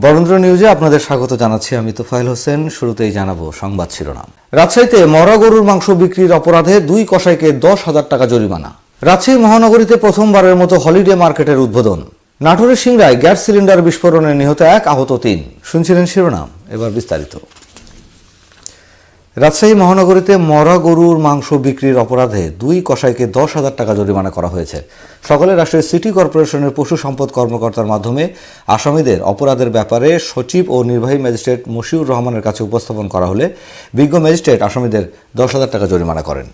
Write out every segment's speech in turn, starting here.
वरेंद्र न्यूज़े आपनादेर स्वागत जानाচ্ছি আমি তোফায়েল হোসেন। শুরুতেই জানাবো সংবাদ শিরোনাম। রাজশাহীতে মরা গরুর মাংস বিক্রির অপরাধে দুই কসাইকে 10,000 টাকা জরিমানা। রাজশাহী মহানগরীতে প্রথমবারের মতো হলিডে মার্কেটের উদ্বোধন। নাটোরের সিংড়ায় গ্যাস সিলিন্ডার বিস্ফোরণে নিহত এক, আহত 3। শুনছিলেন শিরোনাম, এবার বিস্তারিত। রাজশাহী মহানগরীতে মরা গরুর মাংস বিক্রির অপরাধে দুই কসাইকে 10,000 টাকা জরিমানা করা হয়েছে। সকালে রাজশাহী সিটি কর্পোরেশনের পশু সম্পদ কর্মকর্তার মাধ্যমে আসামিদের অপরাধের ব্যাপারে সচিব ও নির্বাহী ম্যাজিস্ট্রেট মশিউর রহমানের কাছে উপস্থাপন করা হলে বিজ্ঞ ম্যাজিস্ট্রেট আসামিদের 10,000 টাকা জরিমানা করেন।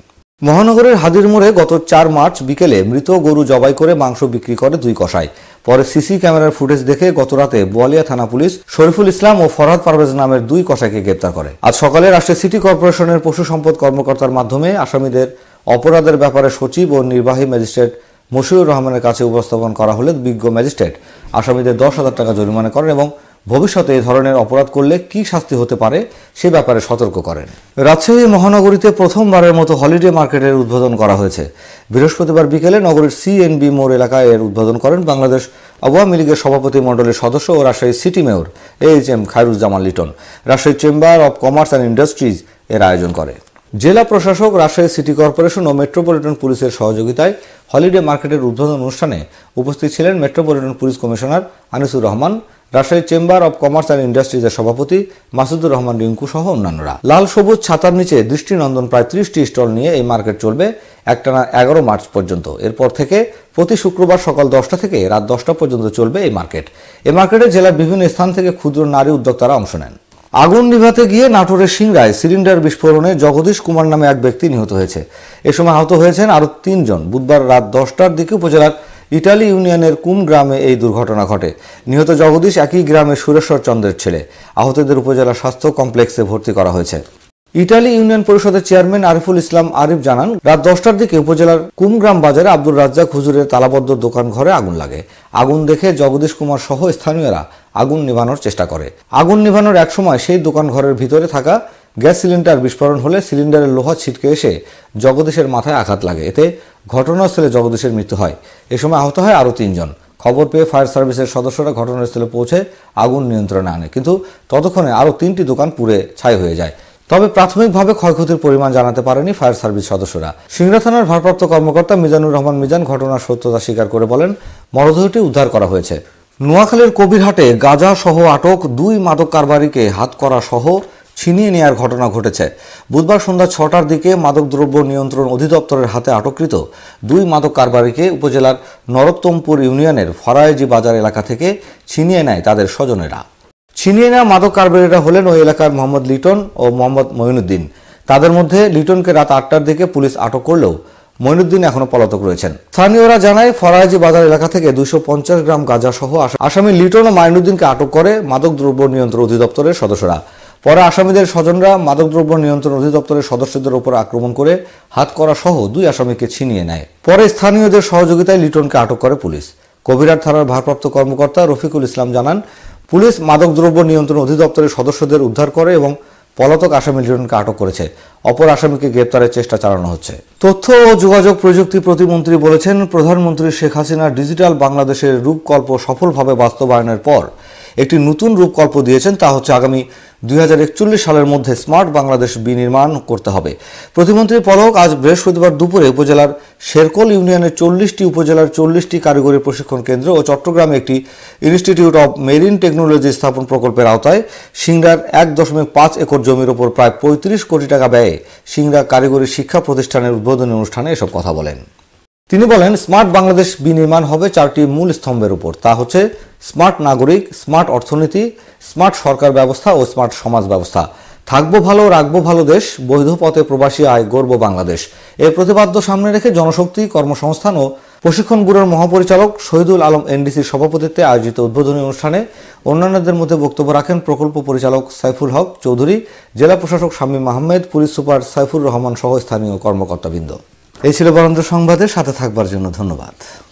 মহানগরের হাদির মোড়ে গত 4 মার্চ বিকেলে মৃত গরু জবাই করে মাংস বিক্রি করে দুই কসাই। পরে সিসি ক্যামেরার ফুটেজ দেখে গতরাতে বোয়ালিয়া থানা পুলিশ শরীফুল ইসলাম ও ফরহাদ পারভেজ নামের দুই কসাইকে গ্রেপ্তার করে। আজ সকালে রাজশাহী সিটি কর্পোরেশনের পশু সম্পদ কর্মকর্তার মাধ্যমে আসামিদের অপরাধের ব্যাপারে সচিব ও নির্বাহী ম্যাজিস্ট্রেট মশিউর রহমানের কাছে উপস্থাপন করা হলে বিজ্ঞ ম্যাজিস্ট্রেট আসামিদের 10,000 টাকা জরিমানা করেন এবং ভবিষ্যতে এই ধরনের অপরাধ করলে কি শাস্তি হতে পারে সে ব্যাপারে সতর্ক করেন। রাজশাহী মহানগরীতে প্রথমবারের মতো হলিডে মার্কেটের উদ্বোধন করা হয়েছে। বৃহস্পতিবার বিকেলে নগরীর সিএনবি মোড় এলাকায় এর উদ্বোধন করেন বাংলাদেশ আওয়ামী লীগের সভাপতি মণ্ডলের সদস্য ও Rajshahi city mayor AHM Khairul Zaman Liton. Rajshahi chamber of commerce and industries এর আয়োজন করে। জেলা প্রশাসক, রাজশাহী সিটি কর্পোরেশন ও মেট্রোপলিটন পুলিশের সহযোগিতায় হলিডে মার্কেটের উদ্বোধন অনুষ্ঠানে উপস্থিত ছিলেন metropolitan police commissioner Anisur Rahman, Rajshahi chamber of commerce and ইন্ডাস্ট্রিজের সভাপতি মাসুদুর রহমান রিঙ্কু সহ অন্যান্যরা। লাল সবুজ ছাতার নিচে দৃষ্টিনন্দন প্রায় 30টি স্টল নিয়ে এই মার্কেট চলবে একটানা 11 মার্চ পর্যন্ত। এরপর থেকে প্রতি শুক্রবার সকাল 10টা থেকে রাত 10টা পর্যন্ত চলবে এই মার্কেট। এই মার্কেটে জেলার বিভিন্ন স্থান থেকে ক্ষুদ্র নারী উদ্যোক্তারা অংশ নেন। আগুন নিভাতে গিয়ে নাটোরের সিংড়ায় সিলিন্ডার বিস্ফোরণে জগদীশ কুমার নামে এক ব্যক্তি নিহত হয়েছে। এ সময় আহত হয়েছেন আরও 3 জন। বুধবার রাত 10টার দিকে উপজেলার ইটালি ইউনিয়নের কুম গ্রামে এই দুর্ঘটনা ঘটে। নিহত জগদীশ একই গ্রামের সুরেশ্বর চন্দ্রের ছেলে। আহতদের উপজেলা স্বাস্থ্য কমপ্লেক্সে ভর্তি করা হয়েছে। ইটালি ইউনিয়ন পরিষদের চেয়ারম্যান আরিফুল ইসলাম আরিফ জানান, রাত 10টার দিকে উপজেলার কুমগ্রাম বাজারে আব্দুল রাজ্জাক হুজুরের তালাবদ্ধ দোকান ঘরে আগুন লাগে। আগুন দেখে জগদীশ কুমার সহ স্থানীয়রা আগুন নিভানোর চেষ্টা করে। আগুন নিভানোর এক সময় সেই দোকান ঘরের ভিতরে থাকা গ্যাস সিলিন্ডার বিস্ফোরণ হলে সিলিন্ডারের লোহা ছিটকে এসে জগদীশের মাথায় আঘাত লাগে। এতে ঘটনাস্থলে জগদীশের মৃত্যু হয়। এ সময় আহত হয় আরও 3 জন। খবর পেয়ে ফায়ার সার্ভিসের সদস্যরা ঘটনাস্থলে পৌঁছে আগুন নিয়ন্ত্রণে আনে, কিন্তু ততক্ষণে আরও 3টি দোকান পুড়ে ছাই হয়ে যায়। তবে প্রাথমিকভাবে ক্ষয়ক্ষতির পরিমাণ জানাতে পারেনি ফায়ার সার্ভিস সদস্যরা। সিংড়া থানার ভারপ্রাপ্ত কর্মকর্তা মিজানুর রহমান মিজান ঘটনার সত্যতা স্বীকার করে বলেন, মরদেহটি উদ্ধার করা হয়েছে। নোয়াখালীর কবিরহাটে গাঁজা সহ আটক 2 মাদক কারবারিকে হাতকড়া সহ ছিনিয়ে নেওয়ার ঘটনা ঘটেছে। বুধবার সন্ধ্যা 6টার দিকে মাদকদ্রব্য নিয়ন্ত্রণ অধিদপ্তরের হাতে আটককৃত 2 মাদক কারবারিকে উপজেলার নরোত্তমপুর ইউনিয়নের ফরায়েজি বাজার এলাকা থেকে ছিনিয়ে নেয় তাদের স্বজনেরা। ছিনিয়ে নেওয়া মাদক কারবারিরা হলেন ওই এলাকার মোহাম্মদ লিটন ও মোহাম্মদ মঈনুদ্দিন। তাদের মধ্যে লিটনকে রাত 8টার দিকে পুলিশ আটক করলেও মঈনুদ্দিন এখনো পলাতক রয়েছেন। স্থানীয়রা জানায়, ফরায়েজি বাজার এলাকা থেকে 250 গ্রাম গাঁজা সহ আসামি লিটন ও মঈনুদ্দিনকে আটক করে মাদকদ্রব্য নিয়ন্ত্রণ অধিদপ্তরের সদস্যরা। পরে আসামিদের স্বজনরা মাদকদ্রব্য নিয়ন্ত্রণ অধিদপ্তরের সদস্যদের উপর আক্রমণ করে হাতকড়া সহ 2 আসামিকে ছিনিয়ে নেয়। পরে স্থানীয়দের সহযোগিতায় লিটনকে আটক করে পুলিশ। কবিরাট থানার ভারপ্রাপ্ত কর্মকর্তা রফিকুল ইসলাম জানান, পুলিশ মাদকদ্রব্য নিয়ন্ত্রণ অধিদপ্তরের সদস্যদের উদ্ধার করে এবং পলাতক আসামি লিটনকে আটক করেছে। অপর আসামিকে গ্রেপ্তারের চেষ্টা চালানো হচ্ছে। তথ্য ও যোগাযোগ প্রযুক্তি প্রতিমন্ত্রী বলেছেন, প্রধানমন্ত্রী শেখ হাসিনার ডিজিটাল বাংলাদেশের রূপকল্প সফলভাবে বাস্তবায়নের পর একটি নতুন রূপকল্প দিয়েছেন। তা হচ্ছে আগামী 2041 সালের মধ্যে স্মার্ট বাংলাদেশ বিনির্মাণ করতে হবে। প্রতিমন্ত্রী পলক আজ বৃহস্পতিবার দুপুরে উপজেলার শেরকল ইউনিয়নের 40টি উপজেলার 40টি কারিগরি প্রশিক্ষণ কেন্দ্র ও চট্টগ্রামে একটি ইনস্টিটিউট অব মেরিন টেকনোলজি স্থাপন প্রকল্পের আওতায় সিংড়ার 1.5 একর জমির ওপর প্রায় 35 কোটি টাকা ব্যয়ে সিংড়া কারিগরি শিক্ষা প্রতিষ্ঠানের উদ্বোধনী অনুষ্ঠানে এসব কথা বলেন। তিনি বলেন, স্মার্ট বাংলাদেশ বিনির্মাণ হবে 4টি মূল স্তম্ভের উপর। তা হচ্ছে স্মার্ট নাগরিক, স্মার্ট অর্থনীতি, স্মার্ট সরকার ব্যবস্থা ও স্মার্ট সমাজ ব্যবস্থা। থাকবো ভালো, রাখবো ভালো দেশ, বৈধ পথে প্রবাসী আয়, গর্ব বাংলাদেশ। এর প্রতিপাদ্য সামনে রেখে জনশক্তি, কর্মসংস্থান ও প্রশিক্ষণ ব্যুরোর মহাপরিচালক শহীদুল আলম এনডিসির সভাপতিত্বে আয়োজিত উদ্বোধনী অনুষ্ঠানে অন্যান্যদের মধ্যে বক্তব্য রাখেন প্রকল্প পরিচালক সাইফুল হক চৌধুরী, জেলা প্রশাসক শামী মুহাম্মদ, পুলিশ সুপার সাইফুর রহমান সহ স্থানীয় কর্মকর্তাবৃন্দ। এই ছিল বরেন্দ্র সংবাদের সাথে থাকবার জন্য ধন্যবাদ।